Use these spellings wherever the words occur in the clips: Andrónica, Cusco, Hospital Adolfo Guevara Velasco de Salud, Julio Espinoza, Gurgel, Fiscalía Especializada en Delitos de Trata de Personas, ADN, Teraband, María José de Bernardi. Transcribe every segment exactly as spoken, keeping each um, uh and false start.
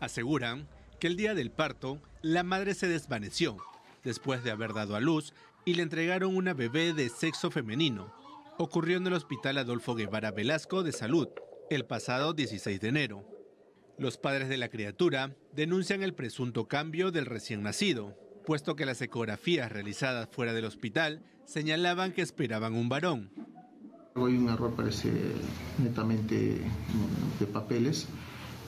Aseguran que el día del parto, la madre se desvaneció después de haber dado a luz y le entregaron una bebé de sexo femenino. Ocurrió en el Hospital Adolfo Guevara Velasco de Salud el pasado dieciséis de enero. Los padres de la criatura denuncian el presunto cambio del recién nacido, puesto que las ecografías realizadas fuera del hospital señalaban que esperaban un varón. Hay un error, parece netamente de papeles,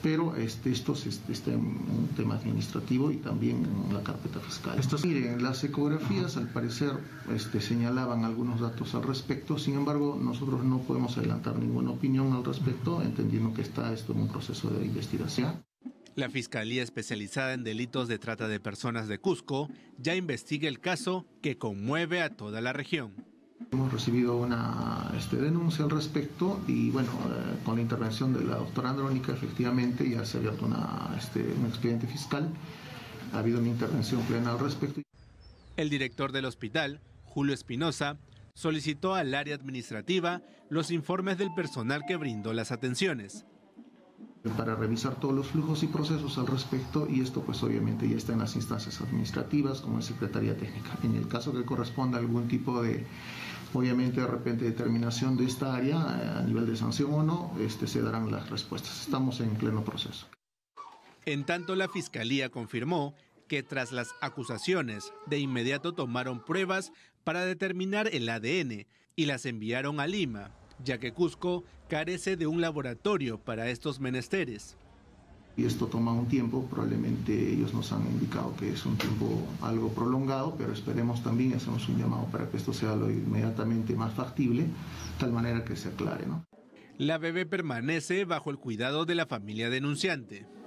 pero este, esto es, este, está en un tema administrativo y también en la carpeta fiscal. Estas, miren, las ecografías al parecer este, señalaban algunos datos al respecto, sin embargo nosotros no podemos adelantar ninguna opinión al respecto, entendiendo que está esto en un proceso de investigación. La Fiscalía Especializada en Delitos de Trata de Personas de Cusco ya investiga el caso que conmueve a toda la región. Hemos recibido una este, denuncia al respecto y bueno, eh, con la intervención de la doctora Andrónica efectivamente ya se ha abierto una, este, un expediente fiscal, ha habido una intervención plena al respecto. El director del hospital, Julio Espinoza, solicitó al área administrativa los informes del personal que brindó las atenciones. Para revisar todos los flujos y procesos al respecto, y esto pues obviamente ya está en las instancias administrativas como en Secretaría Técnica. En el caso que corresponda algún tipo de, obviamente de repente determinación de esta área a nivel de sanción o no, este, se darán las respuestas. Estamos en pleno proceso. En tanto, la Fiscalía confirmó que tras las acusaciones de inmediato tomaron pruebas para determinar el A D N y las enviaron a Lima, ya que Cusco carece de un laboratorio para estos menesteres. Y esto toma un tiempo, probablemente ellos nos han indicado que es un tiempo algo prolongado, pero esperemos también, hacemos un llamado para que esto sea lo inmediatamente más factible, tal manera que se aclare, ¿no? La bebé permanece bajo el cuidado de la familia denunciante.